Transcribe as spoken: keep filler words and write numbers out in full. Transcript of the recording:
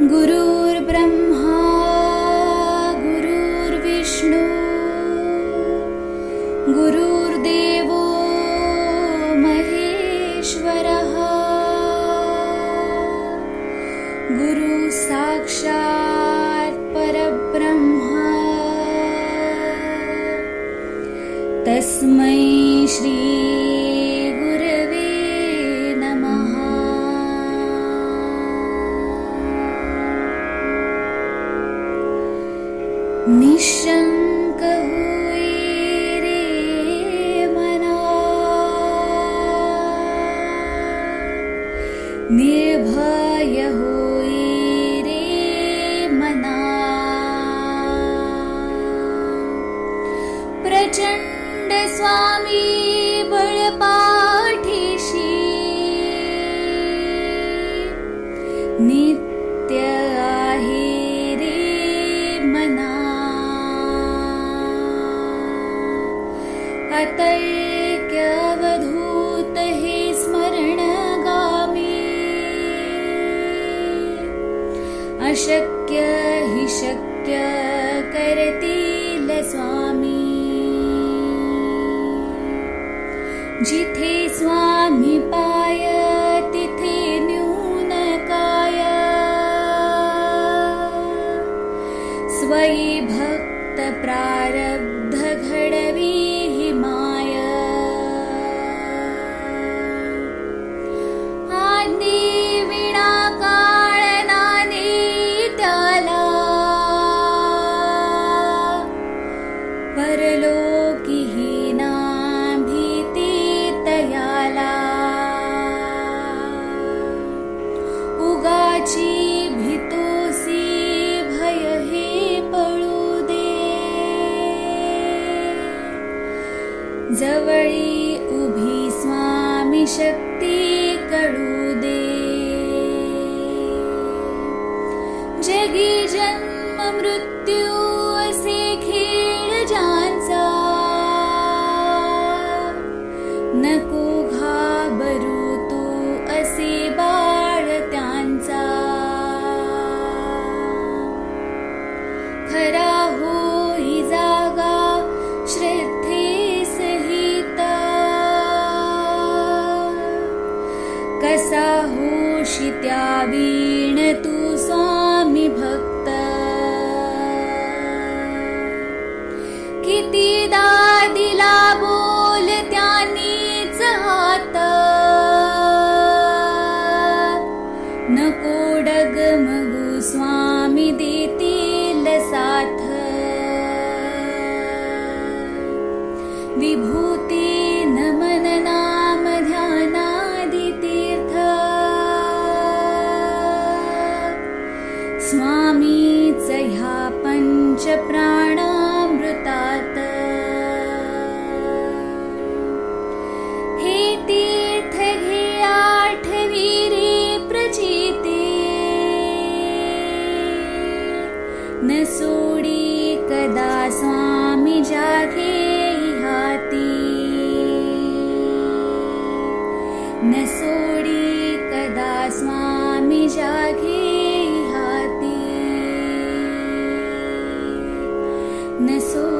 गुरुर्ब्रह्मा गुरुर्विष्णु गुरुर्देवो महेश्वरः गुरु साक्षात् परब्रह्मा तस्मै श्री निशंक हुए रे मना निर्भय हुए रे मना प्रचंड स्वामी बलपाठीशी नित्य अवधूत हे स्मरणगामी अशक्य हि शक्य करतील स्वामी जिथे स्वामी पाय तिथे न्यून काय स्वयं भक्त प्रारब्ध घडवी जवळी उभी स्वामी शक्ती कळू दे जगी जन्म मृत्यू असे खेळ ज्यांचा नको घाबरू तू असे बाळ त्यांचा खरा होई जागा श्रद्धे कसा होशी त्या वीण तू स्वामी भक्त कितीदा दिला बोल त्यानीच हात नको डगमगू स्वामी देतील साथ विभूती नमन नाम ध्याना स्वामीच ह्या पंच प्राणामृतात हे तीर्थ घे आठवी रे प्रचिते न सोडी कदा स्वामी जागे हाती न सोडी कदा स्वामी जागे न सो